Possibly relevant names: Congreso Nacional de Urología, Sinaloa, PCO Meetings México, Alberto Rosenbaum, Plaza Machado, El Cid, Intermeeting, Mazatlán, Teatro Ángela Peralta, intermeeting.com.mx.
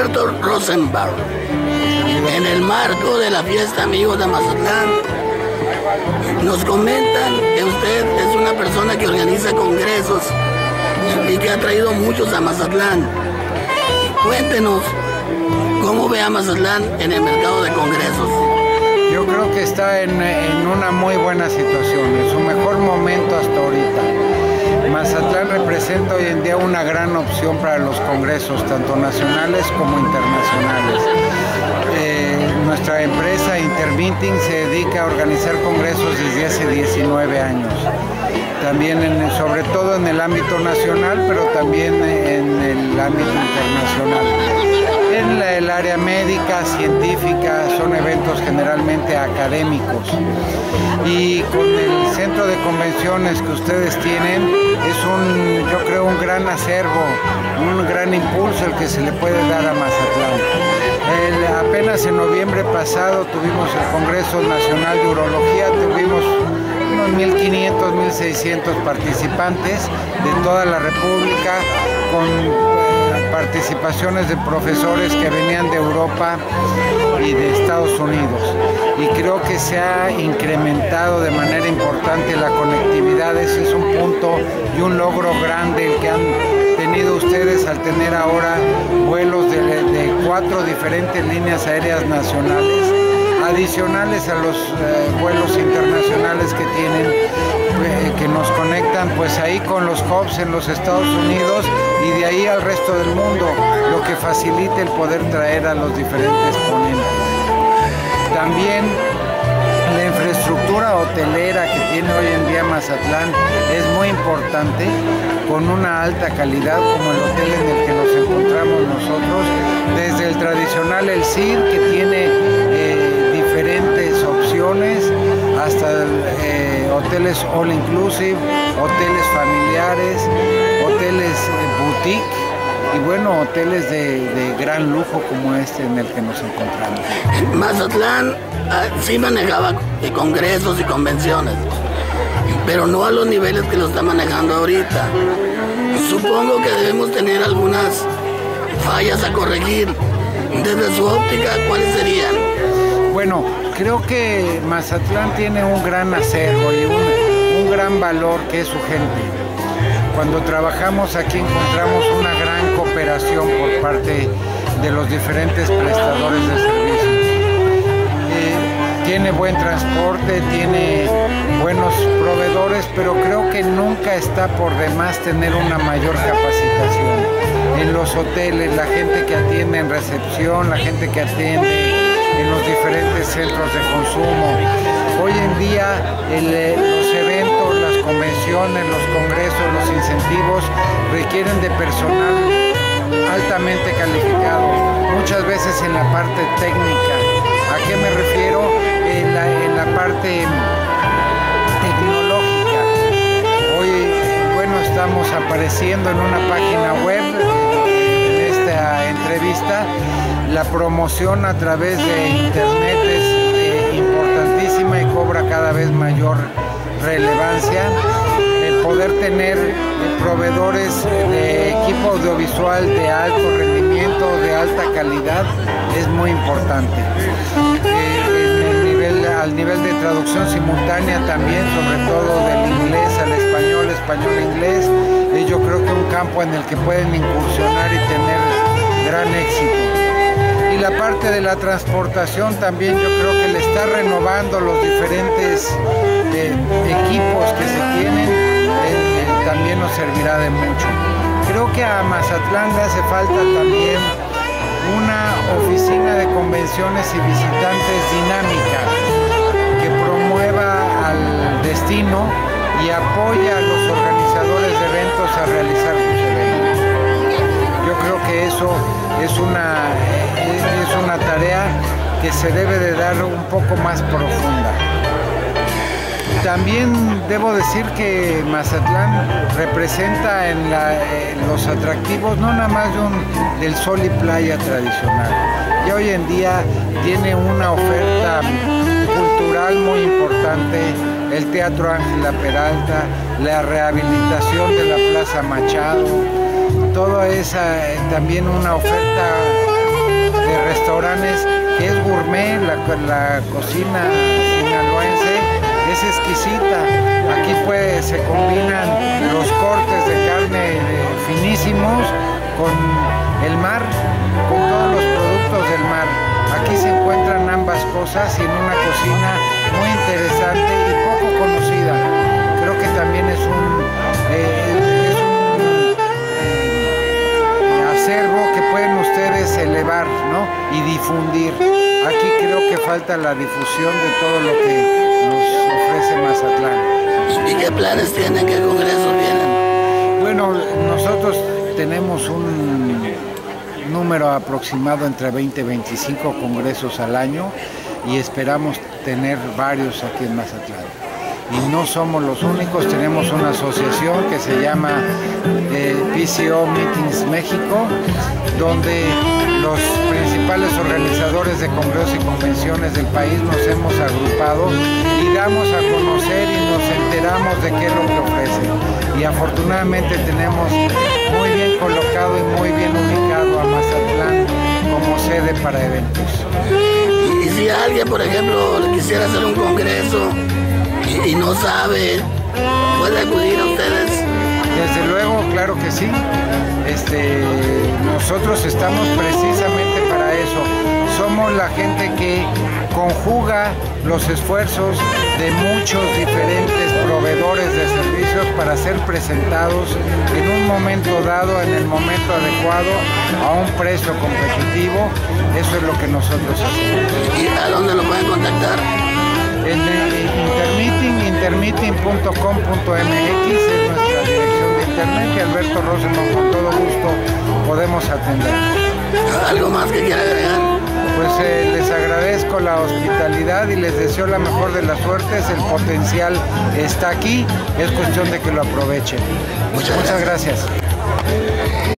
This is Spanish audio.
Alberto Rosenbaum, en el marco de la fiesta Amigos de Mazatlán. Nos comentan que usted es una persona que organiza congresos y que ha traído muchos a Mazatlán. Cuéntenos, ¿cómo ve a Mazatlán en el mercado de congresos? Yo creo que está en una muy buena situación, en su mejor momento hasta ahorita. Mazatlán representa hoy en día una gran opción para los congresos, tanto nacionales como internacionales. Nuestra empresa Intermeeting se dedica a organizar congresos desde hace 19 años. También, sobre todo en el ámbito nacional, pero también en el ámbito internacional. En el área médica, científica, son eventos generalmente académicos. Y con el centro de convenciones que ustedes tienen, es yo creo, un gran acervo, un gran impulso el que se le puede dar a Mazatlán. Apenas en noviembre pasado tuvimos el Congreso Nacional de Urología, tuvimos unos 1.500, 1.600 participantes de toda la República, con participaciones de profesores que venían de Europa y de Estados Unidos. Y creo que se ha incrementado de manera importante la conectividad. Ese es un punto y un logro grande el que han tenido ustedes al tener ahora vuelos de 4 diferentes líneas aéreas nacionales, adicionales a los vuelos internacionales que tienen, que nos conectan pues ahí con los hubs en los Estados Unidos y de ahí al resto del mundo, lo que facilita el poder traer a los diferentes ponentes. También la infraestructura hotelera que tiene hoy en día Mazatlán es muy importante, con una alta calidad como el hotel en el que nos encontramos nosotros, desde el tradicional El Cid, que tiene diferentes opciones, hasta hoteles all inclusive, hoteles familiares, hoteles boutique, y bueno, hoteles de gran lujo como este en el que nos encontramos. Mazatlán sí manejaba congresos y convenciones, pero no a los niveles que lo está manejando ahorita. Supongo que debemos tener algunas fallas a corregir. Desde su óptica, ¿cuáles serían? Bueno, creo que Mazatlán tiene un gran acervo y un gran valor, que es su gente. Cuando trabajamos aquí encontramos una gran cooperación por parte de los diferentes prestadores de servicios. Tiene buen transporte, tiene buenos proveedores, pero creo que nunca está por demás tener una mayor capacitación. En los hoteles, la gente que atiende en recepción, la gente que atiende en los diferentes centros de consumo. Hoy en día los eventos, las convenciones, los congresos, los incentivos requieren de personal altamente calificado, muchas veces en la parte técnica. ¿A qué me refiero? En la parte tecnológica. Hoy, bueno, estamos apareciendo en una página web, en esta entrevista. La promoción a través de internet es importantísima y cobra cada vez mayor relevancia. El poder tener proveedores de equipo audiovisual de alto rendimiento, de alta calidad, es muy importante. Al nivel de traducción simultánea también, sobre todo del inglés al español, español-inglés, y yo creo que un campo en el que pueden incursionar y tener gran éxito. Y la parte de la transportación también, yo creo que le está renovando los diferentes equipos que se tienen, también nos servirá de mucho. Creo que a Mazatlán le hace falta también una oficina de convenciones y visitantes dinámica, que promueva al destino y apoya a los organizadores de eventos a realizar sus eventos. Yo creo que eso es una tarea que se debe de dar un poco más profunda. También debo decir que Mazatlán representa en los atractivos no nada más del sol y playa tradicional. Y hoy en día tiene una oferta cultural muy importante, el Teatro Ángela Peralta, la rehabilitación de la Plaza Machado, toda esa también una oferta de restaurantes, que es gourmet, la cocina sinaloense es exquisita. Aquí pues se combinan los cortes de carne finísimos con el mar, con todos los productos del mar. Aquí se encuentran ambas cosas en una cocina muy interesante y poco conocida. Creo que también es un acervo que pueden ustedes elevar, ¿no?, y difundir. Aquí creo que falta la difusión de todo lo que nos ofrece Mazatlán. ¿Y qué planes tienen? ¿Qué congresos vienen? Bueno, nosotros tenemos un número aproximado entre 20 y 25 congresos al año y esperamos tener varios aquí en Mazatlán. Y no somos los únicos, tenemos una asociación que se llama PCO Meetings México, donde los principales organizadores de congresos y convenciones del país nos hemos agrupado y damos a conocer y nos enteramos de qué es lo que ofrecen. Y afortunadamente tenemos muy bien colocado y muy bien ubicado a Mazatlán como sede para eventos. Y si alguien, por ejemplo, quisiera hacer un congreso y no sabe, ¿puede acudir a ustedes? Desde luego, claro que sí. Nosotros estamos precisamente para eso. Somos la gente que conjuga los esfuerzos de muchos diferentes proveedores de servicios para ser presentados en un momento dado, en el momento adecuado, a un precio competitivo. Eso es lo que nosotros hacemos. ¿Y a dónde lo pueden contactar? En intermeeting.com.mx es nuestra dirección de internet y Alberto Rosenbaum con todo gusto podemos atender. ¿Algo más que quiera agregar? Pues les agradezco la hospitalidad y les deseo la mejor de las suertes. El potencial está aquí, es cuestión de que lo aprovechen. Muchas gracias.